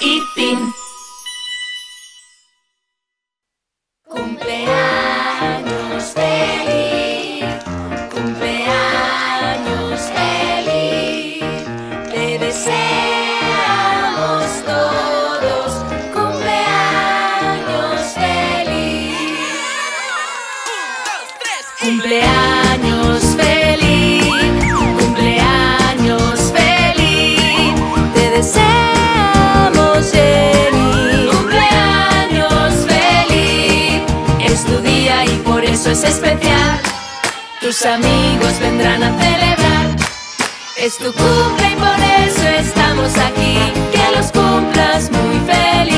y fin. Cumpleaños feliz, cumpleaños feliz, te deseamos todos cumpleaños feliz. 1, 2, 3, cumpleaños feliz, cumpleaños feliz, te deseamos es especial, tus amigos vendrán a celebrar. Es tu cumple y por eso estamos aquí. Que los cumplas muy feliz.